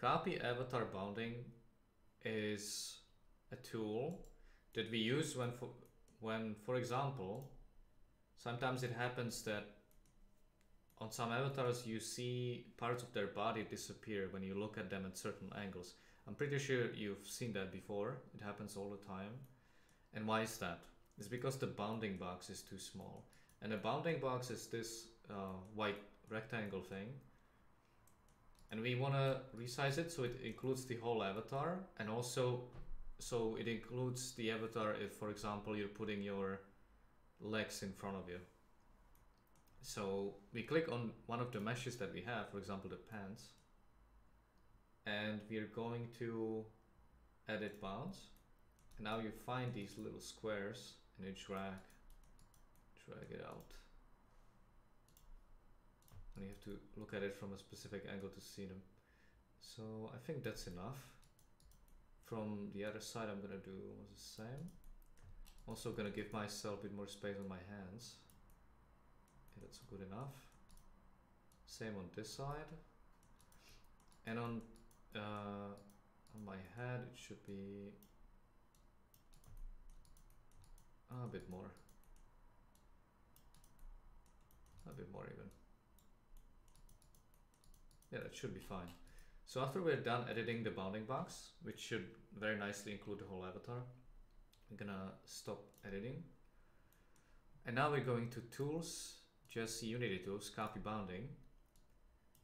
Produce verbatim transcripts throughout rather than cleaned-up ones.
Copy avatar bounding is a tool that we use when, for, when, for example, sometimes it happens that on some avatars you see parts of their body disappear when you look at them at certain angles. I'm pretty sure you've seen that before. It happens all the time. And why is that? It's because the bounding box is too small. And a bounding box is this uh, white rectangle thing. And we want to resize it so it includes the whole avatar, and also so it includes the avatar if, for example, you're putting your legs in front of you. So we click on one of the meshes that we have, for example, the pants, and we're going to edit bounds. And now you find these little squares and you drag, drag it out. And you have to look at it from a specific angle to see them. So I think that's enough. From the other side, I'm gonna do almost the same. Also gonna give myself a bit more space on my hands. Okay, that's good enough. Same on this side. And on uh, on my head, it should be a bit more. A bit more even. Yeah, that should be fine. So after we're done editing the bounding box, which should very nicely include the whole avatar, I'm gonna stop editing. And now we're going to Tools, just Unity Tools, Copy Bounding.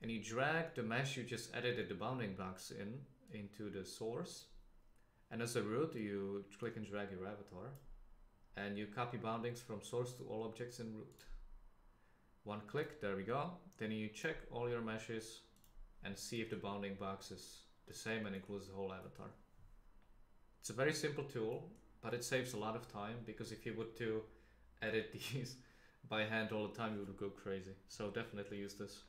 And you drag the mesh you just edited the bounding box in into the source. And as a root, you click and drag your avatar. And you copy boundings from source to all objects in root. One click, there we go. Then you check all your meshes and see if the bounding box is the same and includes the whole avatar. It's a very simple tool, but it saves a lot of time, because if you would to edit these by hand all the time, you would go crazy. So definitely use this.